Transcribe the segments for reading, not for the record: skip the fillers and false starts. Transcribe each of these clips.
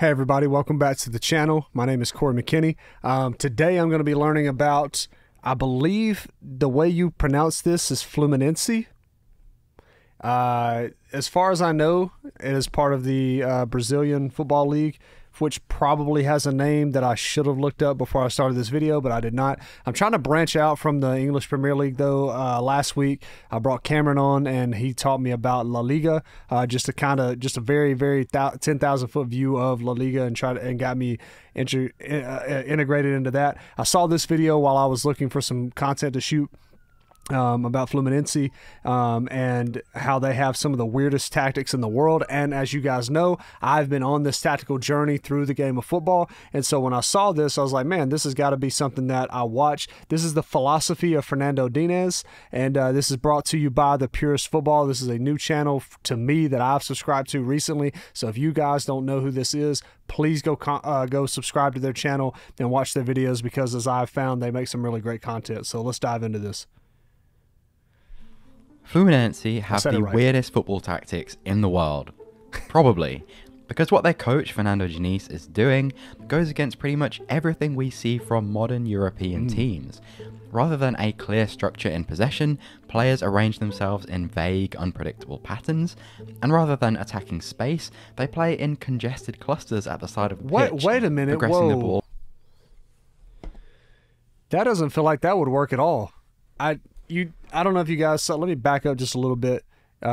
Hey everybody, welcome back to the channel. My name is Corey McKinney. Today I'm going to be learning about, I believe the way you pronounce this is Fluminense. As far as I know, it is part of the Brazilian Football League, which probably has a name that I should have looked up before I started this video, but I did not. I'm trying to branch out from the English Premier League, though. Last week, I brought Cameron on, and he taught me about La Liga, just a very, very 10,000-foot view of La Liga, and got me integrated into that. I saw this video while I was looking for some content to shoot about Fluminense and how they have some of the weirdest tactics in the world. And as you guys know, I've been on this tactical journey through the game of football, and so when I saw this, I was like, man, this has got to be something that I watch. This is the philosophy of Fernando Diniz, and this is brought to you by The Purist Football. This is a new channel to me that I've subscribed to recently, so if you guys don't know who this is, please go subscribe to their channel and watch their videos, because as I've found, they make some really great content. So let's dive into this. Fluminense have the weirdest football tactics in the world, probably, because what their coach Fernando Diniz is doing goes against pretty much everything we see from modern European teams. Rather than a clear structure in possession, players arrange themselves in vague, unpredictable patterns, and rather than attacking space, they play in congested clusters at the side of the pitch, wait a minute, progressing the ball. That doesn't feel like that would work at all. I don't know if you guys saw. Let me back up just a little bit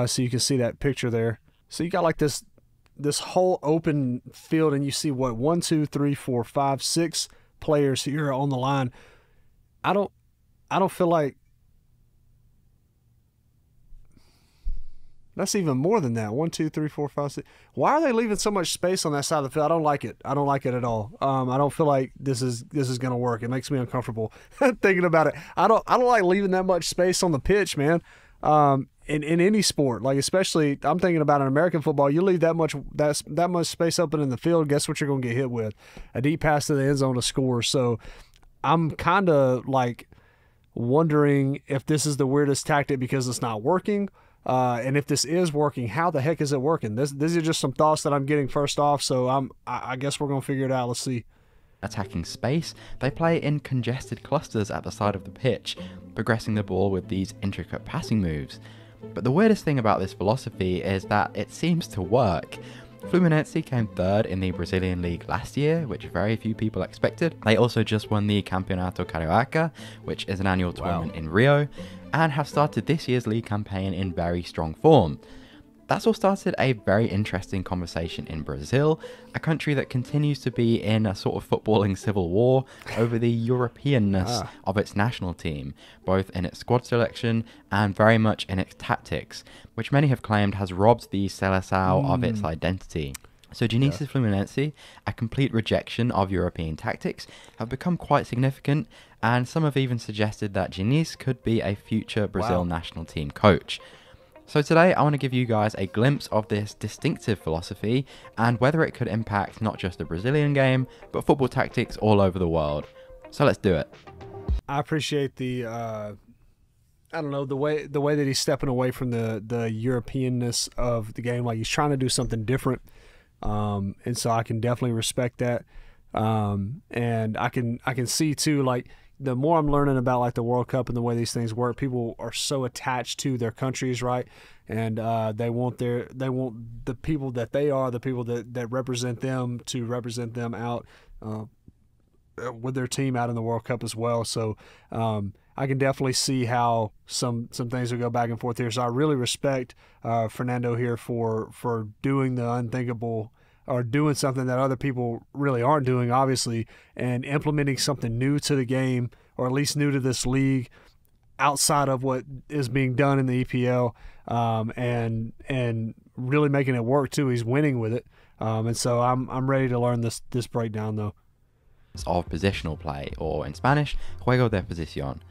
so you can see that picture there. So you got like this whole open field, and you see what 1, 2, 3, 4, 5, 6 players here on the line. I don't feel like that's even more than that. 1, 2, 3, 4, 5, 6. Why are they leaving so much space on that side of the field? I don't like it. I don't like it at all. I don't feel like this is gonna work. It makes me uncomfortable thinking about it. I don't like leaving that much space on the pitch, man. In any sport, like especially I'm thinking about in American football, you leave that much space open in the field, guess what you're gonna get hit with? A deep pass to the end zone to score. So I'm kind of like wondering if this is the weirdest tactic because it's not working. And if this is working, how the heck is it working? These are just some thoughts that I'm getting first off, so I guess we're going to figure it out. Let's see. Attacking space, they play in congested clusters at the side of the pitch, progressing the ball with these intricate passing moves. But the weirdest thing about this philosophy is that it seems to work. Fluminense came third in the Brazilian League last year, which very few people expected. They also just won the Campeonato Carioca, which is an annual tournament in Rio, and have started this year's league campaign in very strong form. That's all started a very interesting conversation in Brazil, a country that continues to be in a sort of footballing civil war over the Europeanness of its national team, both in its squad selection and very much in its tactics, which many have claimed has robbed the Seleção of its identity. So Diniz's Fluminense, a complete rejection of European tactics, have become quite significant, and some have even suggested that Diniz could be a future Brazil national team coach. So today I want to give you guys a glimpse of this distinctive philosophy and whether it could impact not just the Brazilian game, but football tactics all over the world. So let's do it. I appreciate the, I don't know, the way that he's stepping away from the Europeanness of the game. Like he's trying to do something different. And so I can definitely respect that. And I can see too, like, the more I'm learning about like the World Cup and the way these things work, people are so attached to their countries, right? And they want the people that they are, the people that represent them, to represent them out with their team out in the World Cup as well. So I can definitely see how some things will go back and forth here. So I really respect Fernando here for doing the unthinkable, or doing something that other people really aren't doing, obviously, and implementing something new to the game, or at least new to this league, outside of what is being done in the EPL, and really making it work too. He's winning with it, and so I'm ready to learn this breakdown though. Of positional play, or in Spanish, juego de posición.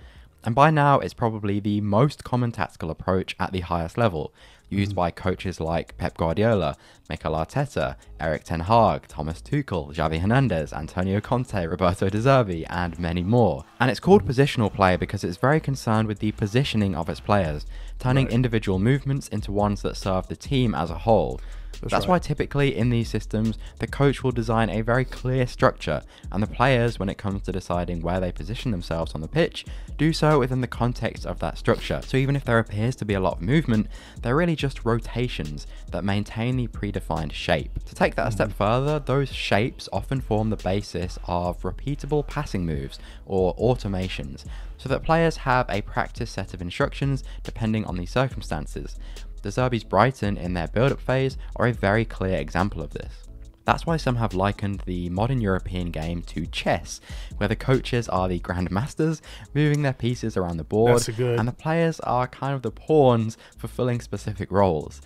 And by now, it's probably the most common tactical approach at the highest level. used by coaches like Pep Guardiola, Mikel Arteta, Erik Ten Hag, Thomas Tuchel, Xavi Hernandez, Antonio Conte, Roberto De Zerbi, and many more. And it's called positional play because it's very concerned with the positioning of its players, turning individual movements into ones that serve the team as a whole. That's why typically in these systems, the coach will design a very clear structure, and the players, when it comes to deciding where they position themselves on the pitch, do so within the context of that structure. So even if there appears to be a lot of movement, they're really just rotations that maintain the predefined shape. To take that a step further, those shapes often form the basis of repeatable passing moves or automations, so that players have a practice set of instructions depending on the circumstances. De Zerbi's Brighton in their build-up phase are a very clear example of this. That's why some have likened the modern European game to chess, where the coaches are the grandmasters, moving their pieces around the board, and the players are kind of the pawns fulfilling specific roles.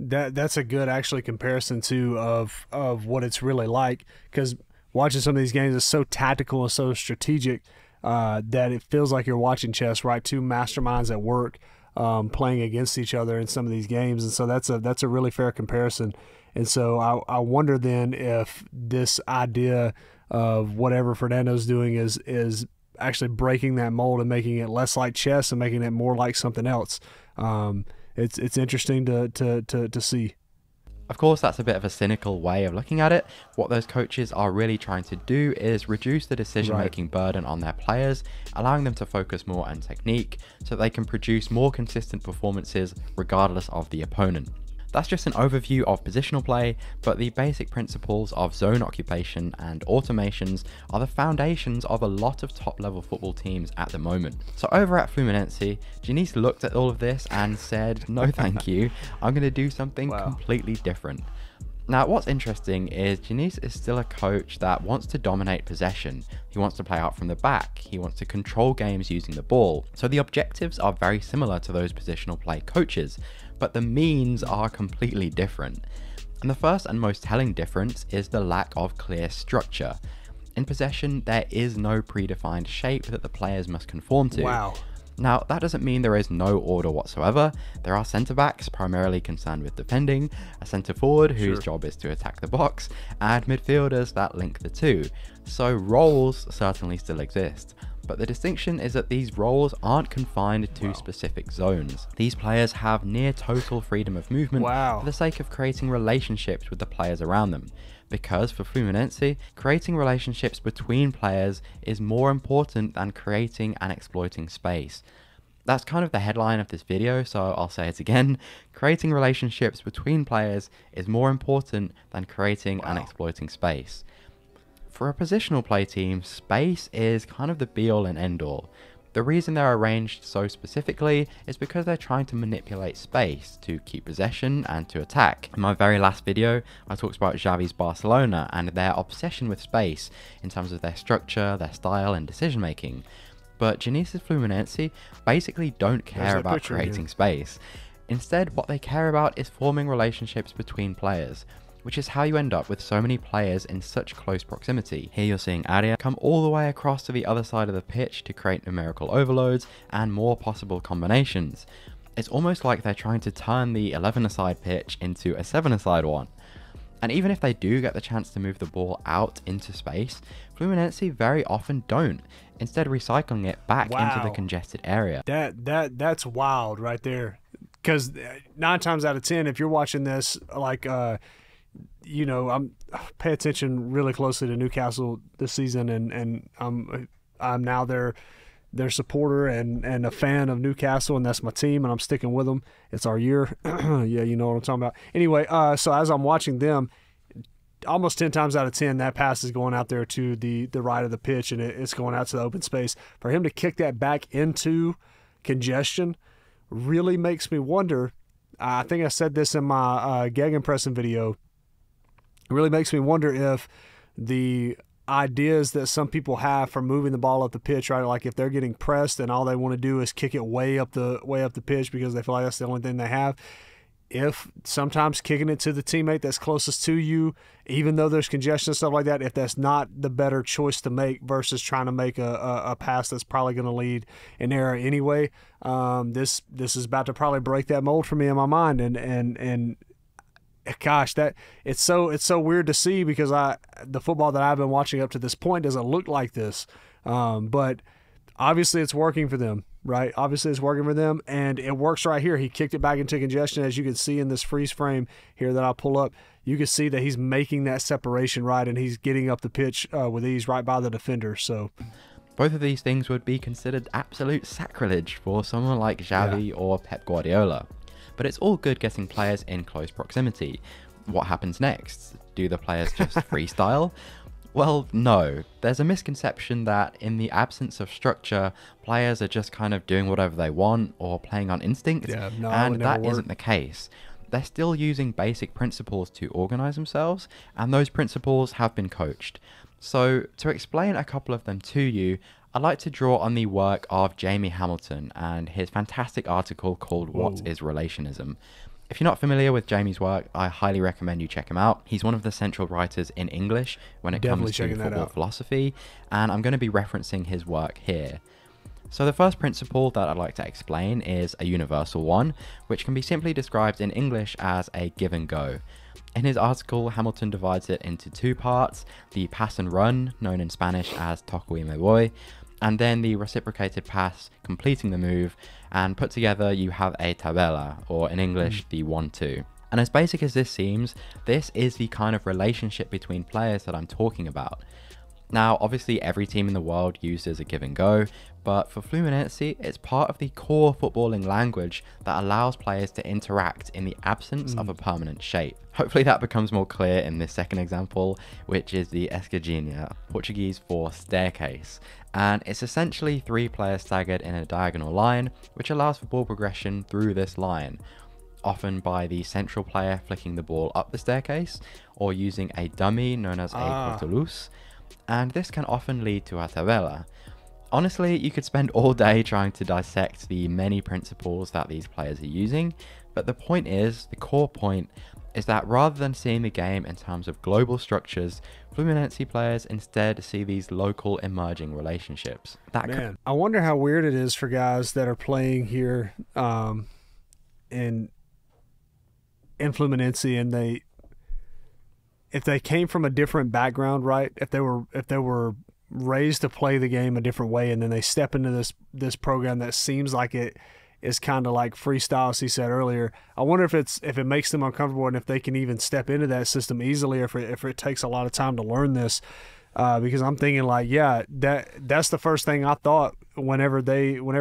That's a good actually comparison too of what it's really like, because watching some of these games is so tactical and so strategic that it feels like you're watching chess, right? Two masterminds at work. Playing against each other in some of these games, and so that's a really fair comparison. And so I wonder then if this idea of whatever Fernando's doing is actually breaking that mold and making it less like chess and making it more like something else. It's interesting to see. Of course, that's a bit of a cynical way of looking at it. What those coaches are really trying to do is reduce the decision-making burden on their players, allowing them to focus more on technique so they can produce more consistent performances regardless of the opponent. That's just an overview of positional play, but the basic principles of zone occupation and automations are the foundations of a lot of top-level football teams at the moment. So over at Fluminense, Diniz looked at all of this and said, no thank you, I'm going to do something completely different. Now, what's interesting is Diniz is still a coach that wants to dominate possession. He wants to play out from the back. He wants to control games using the ball. So the objectives are very similar to those positional play coaches, but the means are completely different. And the first and most telling difference is the lack of clear structure. In possession, there is no predefined shape that the players must conform to. Now, that doesn't mean there is no order whatsoever. There are centre-backs primarily concerned with defending, a centre-forward whose job is to attack the box, and midfielders that link the two. So roles certainly still exist. But the distinction is that these roles aren't confined to specific zones. These players have near total freedom of movement for the sake of creating relationships with the players around them. Because for Fluminense, creating relationships between players is more important than creating and exploiting space. That's kind of the headline of this video, so I'll say it again. Creating relationships between players is more important than creating and exploiting space. For a positional play team, space is kind of the be-all and end-all. The reason they're arranged so specifically is because they're trying to manipulate space to keep possession and to attack. In my very last video, I talked about Xavi's Barcelona and their obsession with space in terms of their structure, their style and decision making. But Diniz's Fluminense basically don't care about creating space. Instead, what they care about is forming relationships between players, which is how you end up with so many players in such close proximity. Here you're seeing Aria come all the way across to the other side of the pitch to create numerical overloads and more possible combinations. It's almost like they're trying to turn the 11-a-side pitch into a 7-a-side one. And even if they do get the chance to move the ball out into space, Fluminense very often don't, instead recycling it back into the congested area. That's wild right there. Because 9 times out of 10, if you're watching this, like, you know, I pay attention really closely to Newcastle this season, and I'm now their supporter and a fan of Newcastle, and that's my team, and I'm sticking with them. It's our year. You know what I'm talking about. Anyway, so as I'm watching them, almost 10 times out of 10, that pass is going out there to the right of the pitch, and it's going out to the open space. For him to kick that back into congestion really makes me wonder. I think I said this in my Gegenpressing video. It really makes me wonder if the ideas that some people have for moving the ball up the pitch, right? Like if they're getting pressed and all they want to do is kick it way up the pitch because they feel like that's the only thing they have. if sometimes kicking it to the teammate that's closest to you, even though there's congestion and stuff like that, if that's not the better choice to make versus trying to make a pass that's probably going to lead an error anyway, this is about to probably break that mold for me in my mind. And gosh, that it's so weird to see, because the football that I've been watching up to this point doesn't look like this, but obviously it's working for them. Right, obviously it's working for them, and it works right here. He kicked it back into congestion, as you can see in this freeze frame here that I'll pull up. You can see that he's making that separation right, and he's getting up the pitch with ease right by the defender. So both of these things would be considered absolute sacrilege for someone like Xavi or Pep Guardiola. But it's all good getting players in close proximity. What happens next? Do the players just freestyle? Well, no. There's a misconception that in the absence of structure, players are just kind of doing whatever they want or playing on instinct, and that isn't the case. They're still using basic principles to organize themselves, and those principles have been coached. So to explain a couple of them to you, I'd like to draw on the work of Jamie Hamilton and his fantastic article called What is Relationism? If you're not familiar with Jamie's work, I highly recommend you check him out. He's one of the central writers in English when it comes to football philosophy, and I'm going to be referencing his work here. So the first principle that I'd like to explain is a universal one, which can be simply described in English as a give and go. In his article, Hamilton divides it into two parts: the pass and run, known in Spanish as toque y me voy, and then the reciprocated pass, completing the move, and put together you have a tabella, or in English, the 1-2. And as basic as this seems, this is the kind of relationship between players that I'm talking about. Now, obviously every team in the world uses a give and go, but for Fluminense, it's part of the core footballing language that allows players to interact in the absence of a permanent shape. Hopefully that becomes more clear in this second example, which is the escadinha, Portuguese for staircase. And it's essentially three players staggered in a diagonal line, which allows for ball progression through this line, often by the central player flicking the ball up the staircase or using a dummy known as a portoluz. And this can often lead to a tabella. Honestly, you could spend all day trying to dissect the many principles that these players are using, but the point is, the core point, is that rather than seeing the game in terms of global structures, Fluminense players instead see these local emerging relationships. Man, I wonder how weird it is for guys that are playing here in Fluminense, and if they came from a different background, right? If they were raised to play the game a different way, and then they step into this program that seems like it is kind of like freestyle, as he said earlier. I wonder if it makes them uncomfortable, and if they can even step into that system easily, or if it takes a lot of time to learn this. Because I'm thinking, like, that's the first thing I thought whenever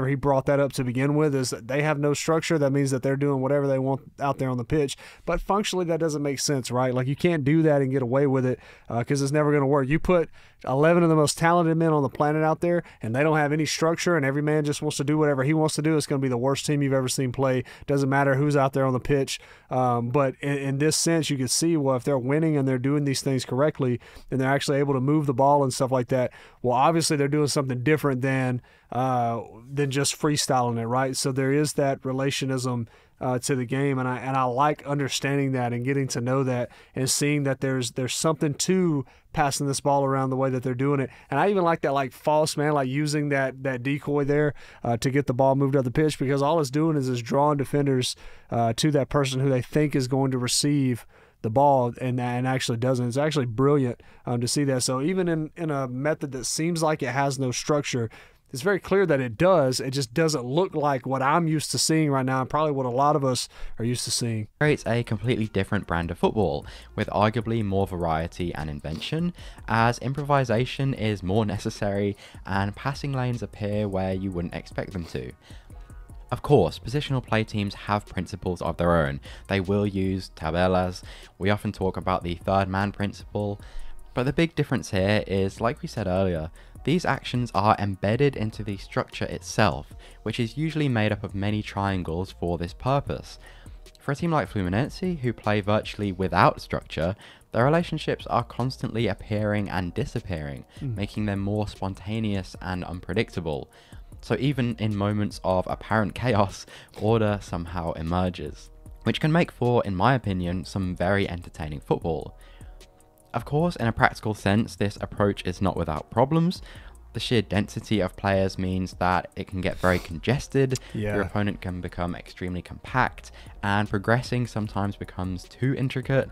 he brought that up to begin with, is that they have no structure. That means that they're doing whatever they want out there on the pitch. But functionally, that doesn't make sense, right? Like, you can't do that and get away with it, because it's never going to work. You put 11 of the most talented men on the planet out there, and they don't have any structure, and every man just wants to do whatever he wants to do. It's going to be the worst team you've ever seen play. Doesn't matter who's out there on the pitch. But in this sense, you can see, well, if they're winning and they're doing these things correctly, and they're actually able to move the ball and stuff like that, well, obviously they're doing something different than just freestyling it, right? So there is that relationism to the game, and I like understanding that and getting to know that and seeing that there's something to passing this ball around the way that they're doing it. And I even like that, like, false man, like using that decoy there to get the ball moved up the pitch, because all it's doing is drawing defenders to that person who they think is going to receive the ball, and actually doesn't. It's actually brilliant to see that. So even in a method that seems like it has no structure, it's very clear that it does. It just doesn't look like what I'm used to seeing right now, and probably what a lot of us are used to seeing. Creates a completely different brand of football, with arguably more variety and invention, as improvisation is more necessary and passing lanes appear where you wouldn't expect them to. Of course, positional play teams have principles of their own. They will use tabellas. We often talk about the third man principle, but the big difference here is, like we said earlier, these actions are embedded into the structure itself, which is usually made up of many triangles for this purpose. For a team like Fluminense, who play virtually without structure, their relationships are constantly appearing and disappearing, making them more spontaneous and unpredictable. So even in moments of apparent chaos, order somehow emerges. which can make for, in my opinion, some very entertaining football. Of course, in a practical sense, this approach is not without problems. The sheer density of players means that it can get very congested, yeah. Your opponent can become extremely compact, and progressing sometimes becomes too intricate,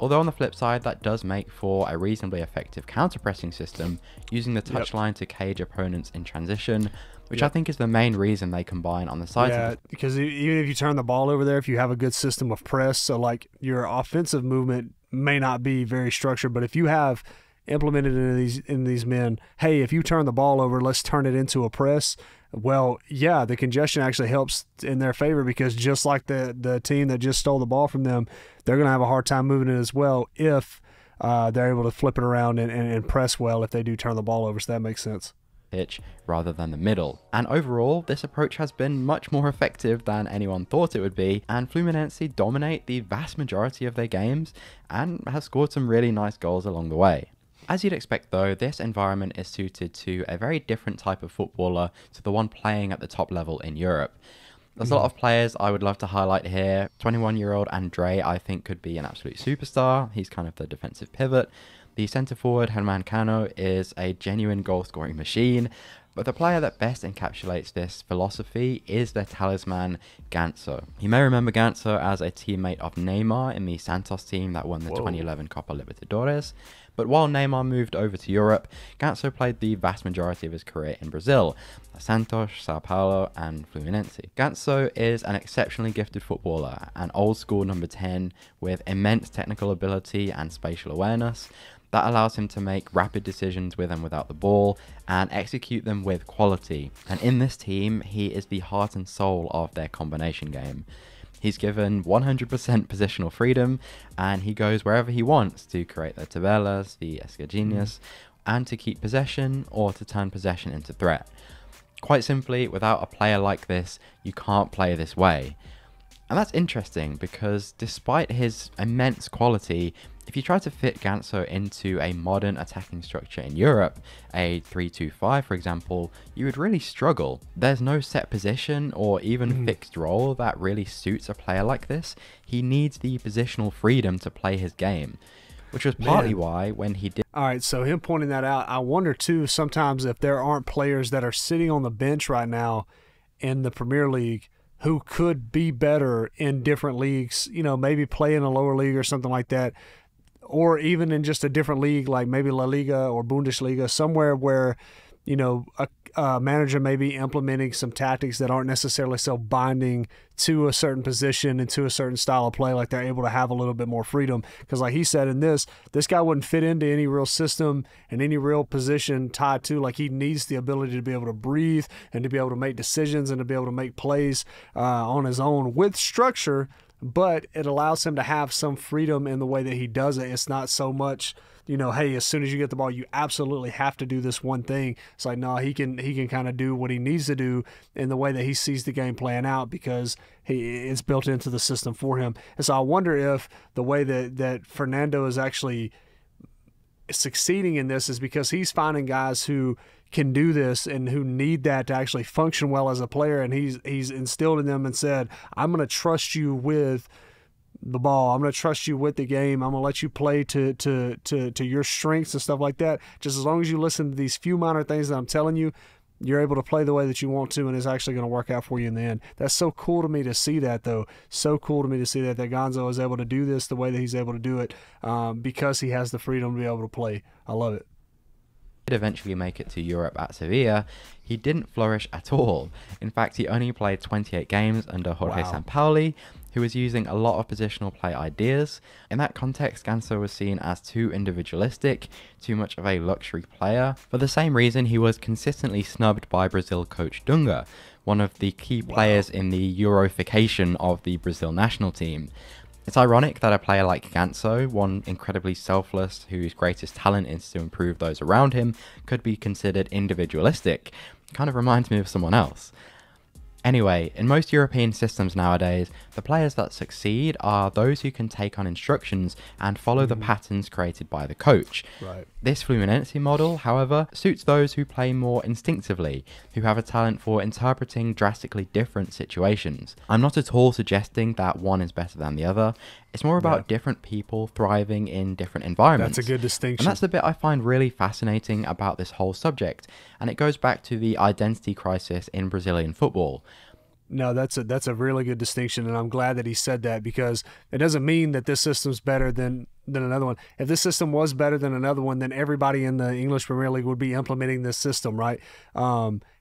although on the flip side that does make for a reasonably effective counter-pressing system, using the touchline yep. to cage opponents in transition, which yep. I think is the main reason they combine on the sides. Yeah, of because even if you turn the ball over there, if you have a good system of press, so like your offensive movement may not be very structured, but if you have implemented in these men, hey, if you turn the ball over, let's turn it into a press, well, yeah, the congestion actually helps in their favor, because just like the team that just stole the ball from them, they're going to have a hard time moving it as well if they're able to flip it around and press well if they do turn the ball over, so that makes sense. Pitch rather than the middle. And overall, this approach has been much more effective than anyone thought it would be, and Fluminense dominate the vast majority of their games and has scored some really nice goals along the way. As you'd expect though, this environment is suited to a very different type of footballer to the one playing at the top level in Europe. There's a lot of players I would love to highlight here. 21-year-old Andrei, I think, could be an absolute superstar. He's kind of the defensive pivot. The centre forward Hernán Cano is a genuine goal-scoring machine, but the player that best encapsulates this philosophy is their talisman, Ganso. You may remember Ganso as a teammate of Neymar in the Santos team that won the 2011 Copa Libertadores. But while Neymar moved over to Europe, Ganso played the vast majority of his career in Brazil, Santos, Sao Paulo, and Fluminense. Ganso is an exceptionally gifted footballer, an old-school number 10 with immense technical ability and spatial awareness. That allows him to make rapid decisions with and without the ball and execute them with quality. And in this team, he is the heart and soul of their combination game. He's given 100% positional freedom, and he goes wherever he wants to create the tabellas, the escadinhas, and to keep possession or to turn possession into threat. Quite simply, without a player like this, you can't play this way. And that's interesting because despite his immense quality, if you try to fit Ganso into a modern attacking structure in Europe, a 3-2-5 for example, you would really struggle. There's no set position or even fixed role that really suits a player like this. He needs the positional freedom to play his game, which was partly why when he did... All right, so him pointing that out, I wonder too sometimes if there aren't players that are sitting on the bench right now in the Premier League who could be better in different leagues, you know, maybe play in a lower league or something like that, or even in just a different league, like maybe La Liga or Bundesliga, somewhere where, you know, a manager may be implementing some tactics that aren't necessarily so binding to a certain position and to a certain style of play, like they're able to have a little bit more freedom. Because like he said in this guy wouldn't fit into any real system and any real position tied to, like he needs the ability to be able to breathe and to be able to make decisions and to be able to make plays on his own with structure, but it allows him to have some freedom in the way that he does it. It's not so much, you know, hey, as soon as you get the ball, you absolutely have to do this one thing. It's like, no, he can kind of do what he needs to do in the way that he sees the game playing out because it's built into the system for him. And so I wonder if the way that Fernando is actually succeeding in this is because he's finding guys who can do this and who need that to actually function well as a player, and he's instilled in them and said, I'm going to trust you with the ball, I'm going to trust you with the game, I'm going to let you play to your strengths and stuff like that. Just as long as you listen to these few minor things that I'm telling you, you're able to play the way that you want to, and it's actually going to work out for you in the end. That's so cool to me to see that, though. So cool to me to see that Ganso is able to do this the way that he's able to do it because he has the freedom to be able to play. I love it. He did eventually make it to Europe at Sevilla. He didn't flourish at all. In fact, he only played 28 games under Jorge Sampaoli, who was using a lot of positional play ideas. In that context, Ganso was seen as too individualistic, too much of a luxury player. For the same reason, he was consistently snubbed by Brazil coach Dunga, one of the key players in the Eurofication of the Brazil national team. It's ironic that a player like Ganso, one incredibly selfless whose greatest talent is to improve those around him, could be considered individualistic. Kind of reminds me of someone else. Anyway, in most European systems nowadays, the players that succeed are those who can take on instructions and follow the patterns created by the coach. Right. This Fluminense model, however, suits those who play more instinctively, who have a talent for interpreting drastically different situations. I'm not at all suggesting that one is better than the other. It's more about different people thriving in different environments. That's a good distinction. And that's the bit I find really fascinating about this whole subject, and it goes back to the identity crisis in Brazilian football. No, that's a really good distinction, and I'm glad that he said that, because it doesn't mean that this system's better than another one. If this system was better than another one, then everybody in the English Premier League would be implementing this system, right?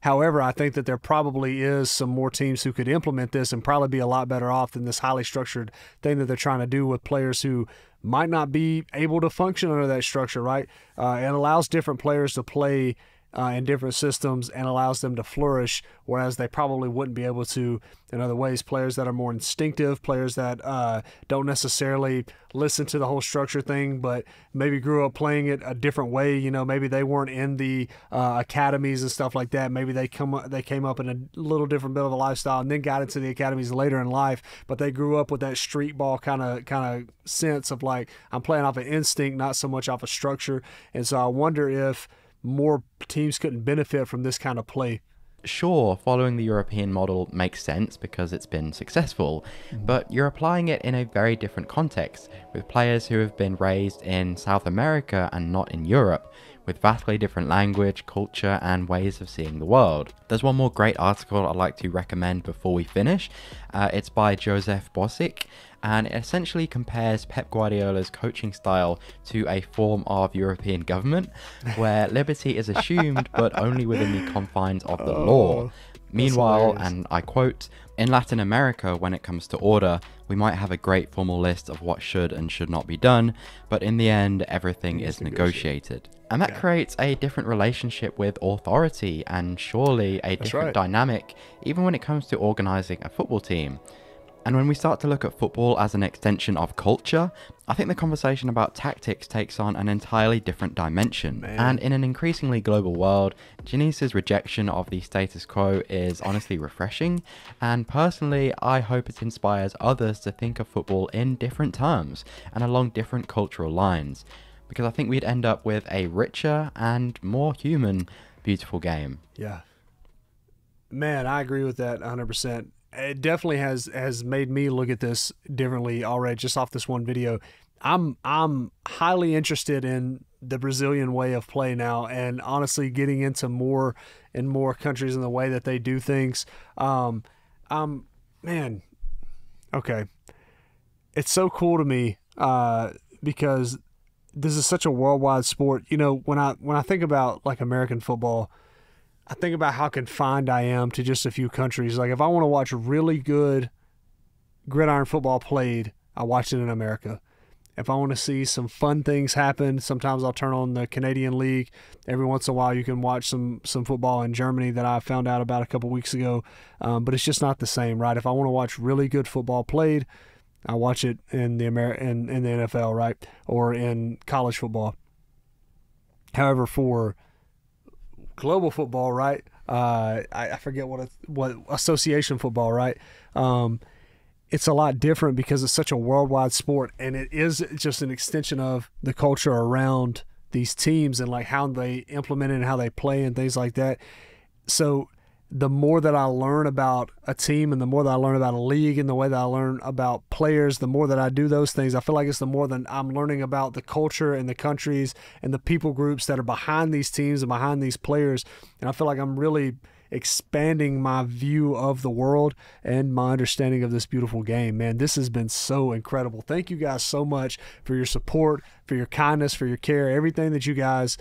However, I think that there probably is some more teams who could implement this and probably be a lot better off than this highly structured thing that they're trying to do with players who might not be able to function under that structure, right? It allows different players to play in different systems and allows them to flourish, whereas they probably wouldn't be able to in other ways. Players that are more instinctive, players that don't necessarily listen to the whole structure thing, but maybe grew up playing it a different way. You know, maybe they weren't in the academies and stuff like that. Maybe they came up in a little different bit of a lifestyle and then got into the academies later in life, but they grew up with that street ball kind of sense of like, I'm playing off of instinct, not so much off of structure. And so I wonder if more teams couldn't benefit from this kind of play. Sure, following the European model makes sense because it's been successful, but you're applying it in a very different context, with players who have been raised in South America and not in Europe, with vastly different language, culture, and ways of seeing the world. There's one more great article I'd like to recommend before we finish. It's by Josef Bosik, and it essentially compares Pep Guardiola's coaching style to a form of European government, where liberty is assumed but only within the confines of the law. Meanwhile, and I quote, "In Latin America, when it comes to order, we might have a great formal list of what should and should not be done, but in the end, everything is negotiated." And that creates a different relationship with authority and surely a different dynamic, even when it comes to organizing a football team. And when we start to look at football as an extension of culture, I think the conversation about tactics takes on an entirely different dimension. Man. And in an increasingly global world, Diniz' rejection of the status quo is honestly refreshing. And personally, I hope it inspires others to think of football in different terms and along different cultural lines, because I think we'd end up with a richer and more human, beautiful game. Yeah. Man, I agree with that 100%. It definitely has made me look at this differently already, just off this one video. I'm highly interested in the Brazilian way of play now, and honestly getting into more and more countries and the way that they do things. Man, okay. It's so cool to me because this is such a worldwide sport. You know, when I think about like American football, I think about how confined I am to just a few countries. Like if I want to watch really good gridiron football played, I watch it in America. If I want to see some fun things happen, sometimes I'll turn on the Canadian League. Every once in a while you can watch some football in Germany that I found out about a couple weeks ago. But it's just not the same, right? If I want to watch really good football played, I watch it in the in the NFL, right? Or in college football. However, for global football, right? I forget what association football, right? It's a lot different because it's such a worldwide sport, and it is just an extension of the culture around these teams and like how they implement it and how they play and things like that. So the more that I learn about a team and the more that I learn about a league and the way that I learn about players, the more that I do those things, I feel like it's the more that I'm learning about the culture and the countries and the people groups that are behind these teams and behind these players. And I feel like I'm really expanding my view of the world and my understanding of this beautiful game. Man, this has been so incredible. Thank you guys so much for your support, for your kindness, for your care, everything that you guys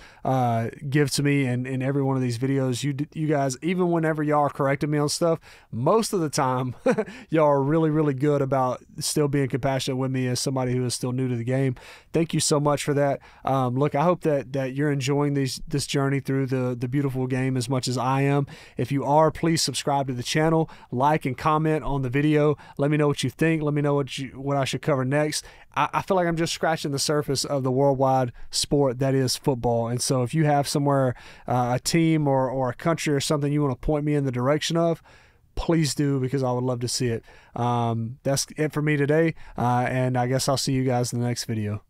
give to me in every one of these videos. You guys, even whenever y'all are correcting me on stuff, most of the time y'all are really, really good about still being compassionate with me as somebody who is still new to the game. Thank you so much for that. Look, I hope that you're enjoying this journey through the beautiful game as much as I am. If you are, please subscribe to the channel, like and comment on the video. Let me know what you think. Let me know what I should cover next. I feel like I'm just scratching the surface of the worldwide sport that is football. And so if you have somewhere a team or a country or something you want to point me in the direction of, please do, because I would love to see it. That's it for me today, and I guess I'll see you guys in the next video.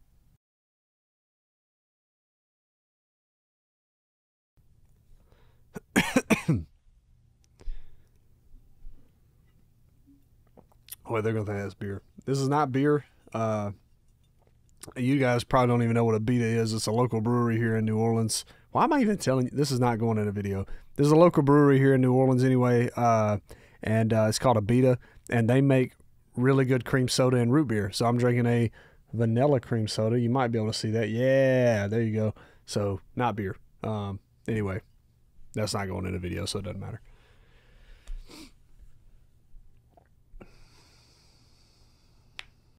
Boy, they're going to think that's beer. This is not beer. You guys probably don't even know what Abita is. It's a local brewery here in New Orleans. Why am I even telling you? This is not going in a video. There's a local brewery here in New Orleans anyway, and it's called Abita, and they make really good cream soda and root beer. So I'm drinking a vanilla cream soda. You might be able to see that. Yeah, there you go. So not beer. Anyway, that's not going in a video, so it doesn't matter.